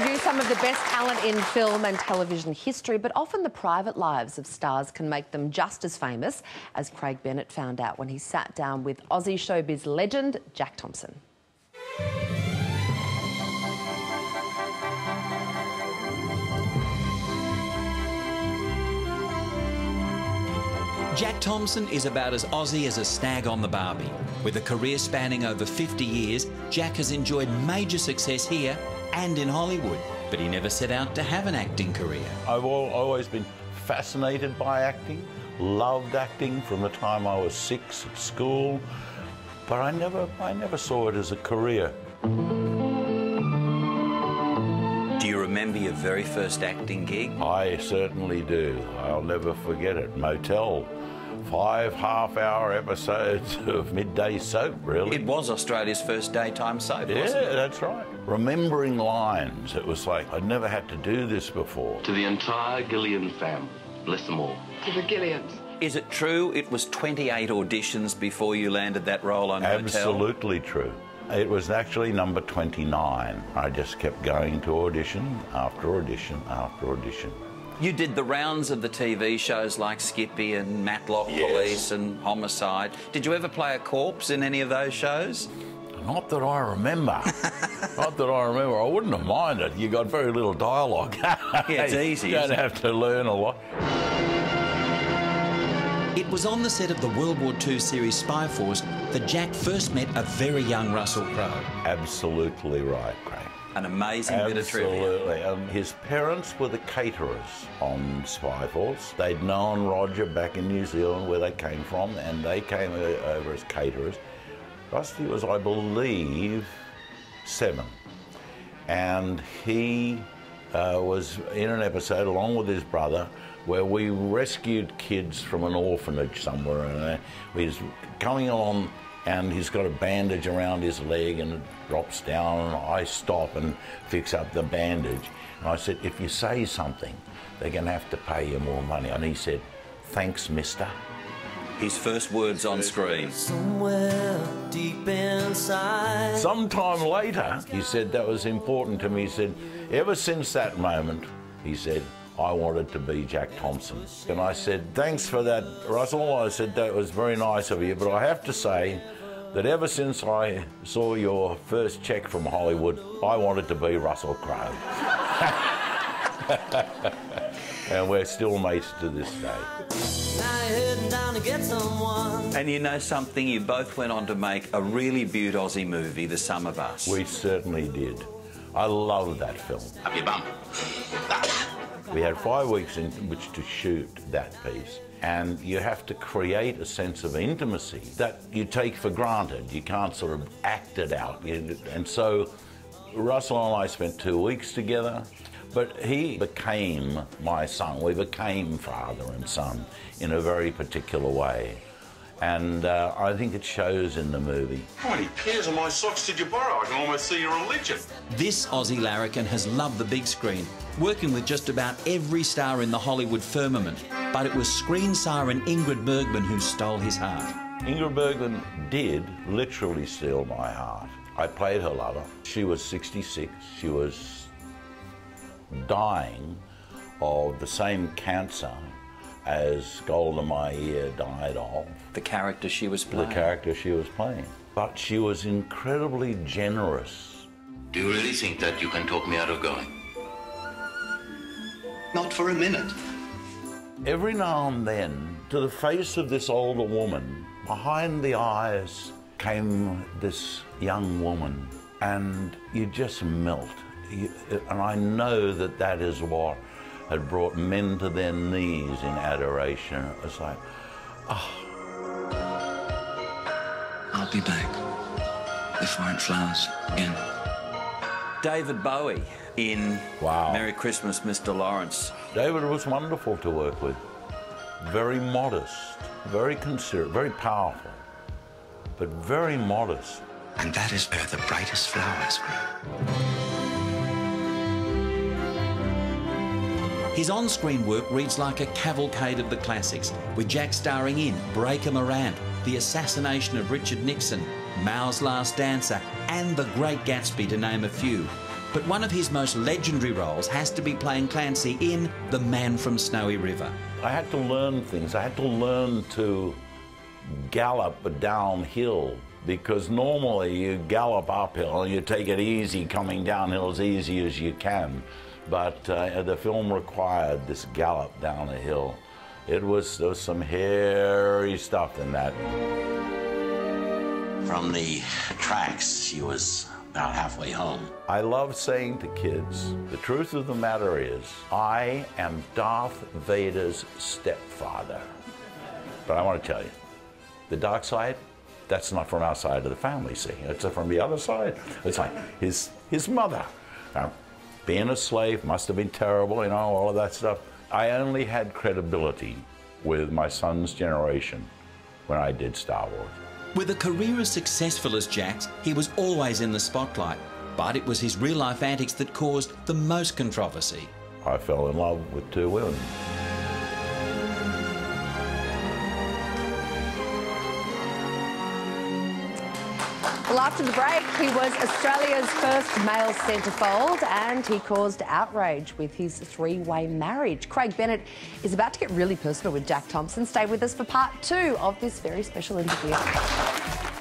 produce some of the best talent in film and television history, but often the private lives of stars can make them just as famous, as Craig Bennett found out when he sat down with Aussie showbiz legend Jack Thompson. Jack Thompson is about as Aussie as a snag on the barbie. With a career spanning over 50 years, Jack has enjoyed major success here and in Hollywood, but he never set out to have an acting career. I've always been fascinated by acting, loved acting from the time I was 6 at school, but I never saw it as a career. Do you remember your very first acting gig? I certainly do. I'll never forget it. Motel. 5 half-hour episodes of midday soap, really. It was Australia's first daytime soap, wasn't it? Yeah, that's right. Remembering lines, it was like, I'd never had to do this before. To the entire Gillian family, bless them all. To the Gillians. Is it true it was 28 auditions before you landed that role on Motel? Absolutely true. It was actually number 29. I just kept going to audition after audition after audition. You did the rounds of the TV shows like Skippy and Matlock Police and Homicide. Did you ever play a corpse in any of those shows? Not that I remember. Not that I remember. I wouldn't have minded. You got very little dialogue. Yeah, it's easy. You don't have to learn a lot. It was on the set of the World War II series Spy Force that Jack first met a very young Russell Crowe. Absolutely right, Craig. An amazing bit of trivia. Absolutely. His parents were the caterers on Spy Force. They'd known Roger back in New Zealand, where they came from, and they came over as caterers. Rusty was, I believe, 7. And he was in an episode along with his brother where we rescued kids from an orphanage somewhere. And he's coming along, and he's got a bandage around his leg and it drops down, and I stop and fix up the bandage. And I said, if you say something, they're gonna have to pay you more money. And he said, thanks, mister. His first words on screen. Somewhere deep inside. Sometime later, he said that was important to me. He said, ever since that moment, he said, I wanted to be Jack Thompson. And I said, thanks for that, Russell. I said, that was very nice of you, but I have to say that ever since I saw your first check from Hollywood, I wanted to be Russell Crowe. And we're still mates to this day. Now you're heading down to get someone. And you know something? You both went on to make a really beaut Aussie movie, The Sum of Us. We certainly did. I love that film. Up your bum. We had 5 weeks in which to shoot that piece, and you have to create a sense of intimacy that you take for granted. You can't sort of act it out. And so Russell and I spent 2 weeks together, but he became my son. We became father and son in a very particular way. And I think it shows in the movie. How many pairs of my socks did you borrow? I can almost see your religion. This Aussie larrikin has loved the big screen, working with just about every star in the Hollywood firmament. But it was screen siren Ingrid Bergman who stole his heart. Ingrid Bergman did literally steal my heart. I played her lover. She was 66. She was dying of the same cancer as Golda Meir died of. The character she was playing. The character she was playing. But she was incredibly generous. Do you really think that you can talk me out of going? Not for a minute. Every now and then, to the face of this older woman, behind the eyes came this young woman, and you just melt. And I know that that is what had brought men to their knees in adoration. It was like, oh. I'll be back if I aren't flowers again. David Bowie in Merry Christmas, Mr. Lawrence. David was wonderful to work with. Very modest, very considerate, very powerful, but very modest. And that is where the brightest flowers grow. His on-screen work reads like a cavalcade of the classics, with Jack starring in Breaker Morant, The Assassination of Richard Nixon, Mao's Last Dancer, and The Great Gatsby, to name a few. but one of his most legendary roles has to be playing Clancy in The Man From Snowy River. I had to learn things. I had to learn to gallop downhill, because normally you gallop uphill and you take it easy coming downhill as easy as you can. But the film required this gallop down a hill. There was some hairy stuff in that. From the tracks, she was about halfway home. I love saying to kids, the truth of the matter is, I am Darth Vader's stepfather. But I want to tell you, the dark side, that's not from our side of the family, see? It's from the other side. It's like his mother. Being a slave must have been terrible, you know, all of that stuff. I only had credibility with my son's generation when I did Star Wars. With a career as successful as Jack's, he was always in the spotlight, but it was his real-life antics that caused the most controversy. I fell in love with two women. Well, after the break, he was Australia's first male centrefold and he caused outrage with his three-way marriage. Craig Bennett is about to get really personal with Jack Thompson. Stay with us for part 2 of this very special interview.